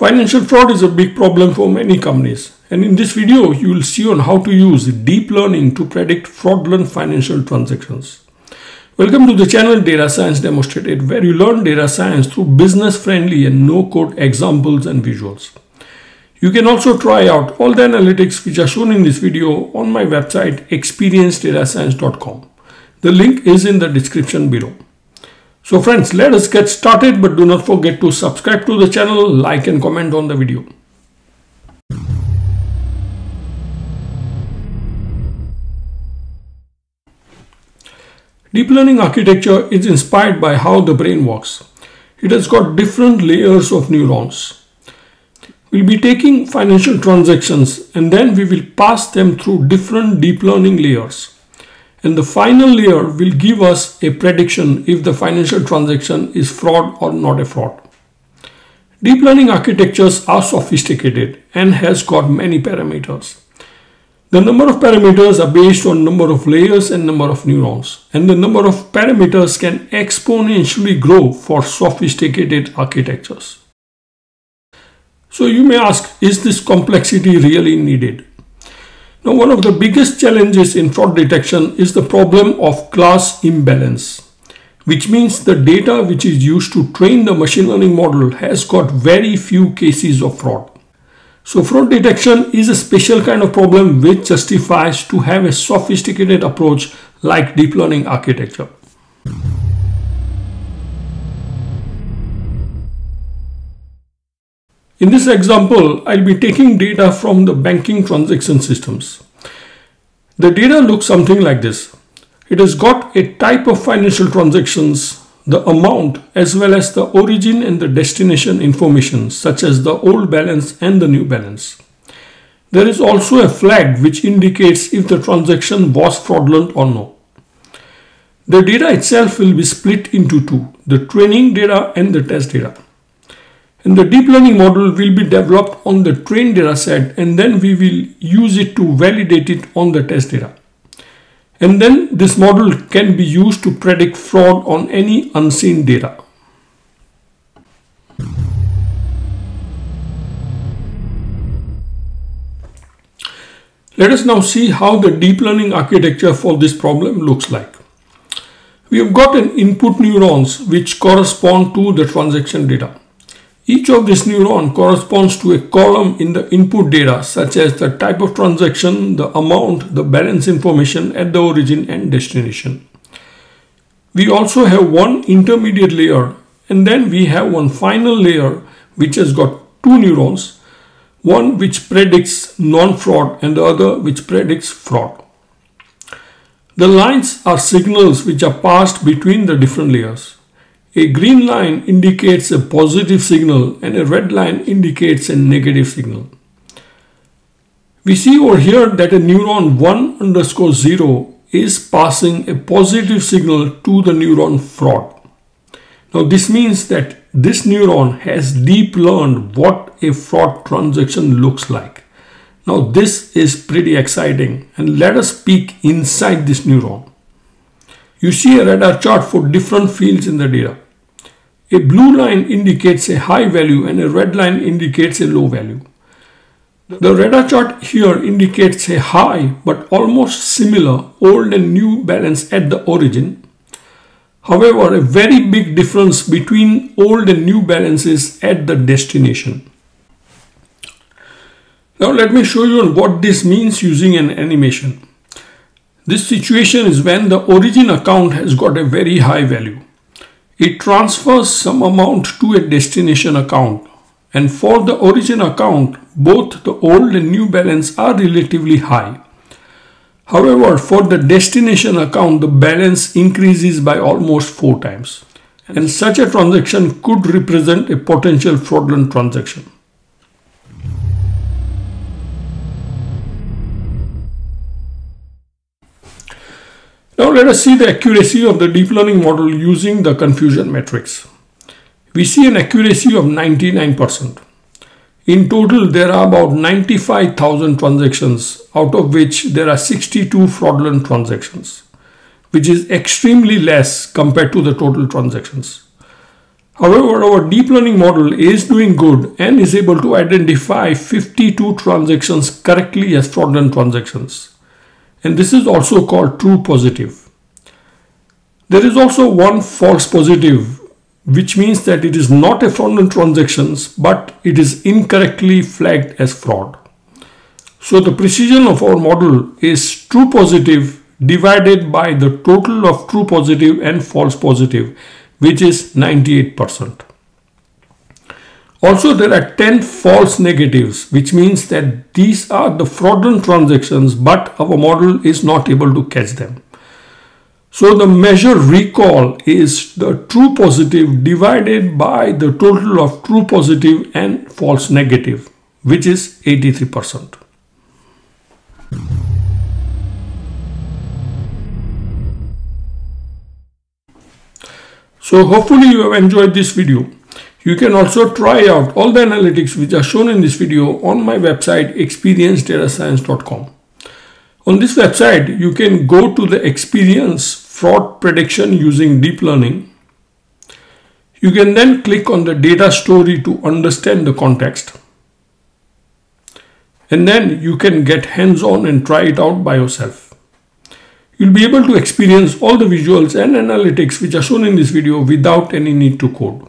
Financial fraud is a big problem for many companies, and in this video you will see on how to use deep learning to predict fraudulent financial transactions. Welcome to the channel Data Science Demonstrated, where you learn data science through business friendly and no code examples and visuals. You can also try out all the analytics which are shown in this video on my website experienceddatascience.com. The link is in the description below. So friends, let us get started, but do not forget to subscribe to the channel, like and comment on the video. Deep learning architecture is inspired by how the brain works. It has got different layers of neurons. We'll be taking financial transactions and then we will pass them through different deep learning layers. And the final layer will give us a prediction if the financial transaction is fraud or not a fraud. Deep learning architectures are sophisticated and has got many parameters. The number of parameters are based on number of layers and number of neurons, and the number of parameters can exponentially grow for sophisticated architectures. So you may ask, is this complexity really needed? Now, one of the biggest challenges in fraud detection is the problem of class imbalance, which means the data which is used to train the machine learning model has got very few cases of fraud. So fraud detection is a special kind of problem which justifies to have a sophisticated approach like deep learning architecture. In this example, I'll be taking data from the banking transaction systems. The data looks something like this. It has got a type of financial transactions, the amount, as well as the origin and the destination information, such as the old balance and the new balance. There is also a flag which indicates if the transaction was fraudulent or no. The data itself will be split into two, the training data and the test data. And the deep learning model will be developed on the trained data set, and then we will use it to validate it on the test data. And then this model can be used to predict fraud on any unseen data. Let us now see how the deep learning architecture for this problem looks like. We have got an input neurons which correspond to the transaction data. Each of this neuron corresponds to a column in the input data, such as the type of transaction, the amount, the balance information at the origin and destination. We also have one intermediate layer, and then we have one final layer which has got two neurons, one which predicts non-fraud and the other which predicts fraud. The lines are signals which are passed between the different layers. A green line indicates a positive signal and a red line indicates a negative signal. We see over here that a neuron 1_0 is passing a positive signal to the neuron fraud. Now this means that this neuron has deep learned what a fraud transaction looks like. Now this is pretty exciting, and let us peek inside this neuron. You see a radar chart for different fields in the data. A blue line indicates a high value and a red line indicates a low value. The radar chart here indicates a high but almost similar old and new balance at the origin. However, a very big difference between old and new balances at the destination. Now let me show you what this means using an animation. This situation is when the origin account has got a very high value. It transfers some amount to a destination account, and for the origin account, both the old and new balance are relatively high. However, for the destination account, the balance increases by almost 4 times, and such a transaction could represent a potential fraudulent transaction. Now let us see the accuracy of the deep learning model using the confusion matrix. We see an accuracy of 99%. In total, there are about 95,000 transactions, out of which there are 62 fraudulent transactions, which is extremely less compared to the total transactions. However, our deep learning model is doing good and is able to identify 52 transactions correctly as fraudulent transactions. And this is also called true positive. There is also one false positive, which means that it is not a fraudulent transaction, but it is incorrectly flagged as fraud. So the precision of our model is true positive divided by the total of true positive and false positive, which is 98%. Also, there are 10 false negatives, which means that these are the fraudulent transactions, but our model is not able to catch them. So the measure recall is the true positive divided by the total of true positive and false negative, which is 83%. So hopefully you have enjoyed this video. You can also try out all the analytics which are shown in this video on my website experienceddatascience.com. On this website, you can go to the experience fraud prediction using deep learning. You can then click on the data story to understand the context. And then you can get hands-on and try it out by yourself. You'll be able to experience all the visuals and analytics which are shown in this video without any need to code.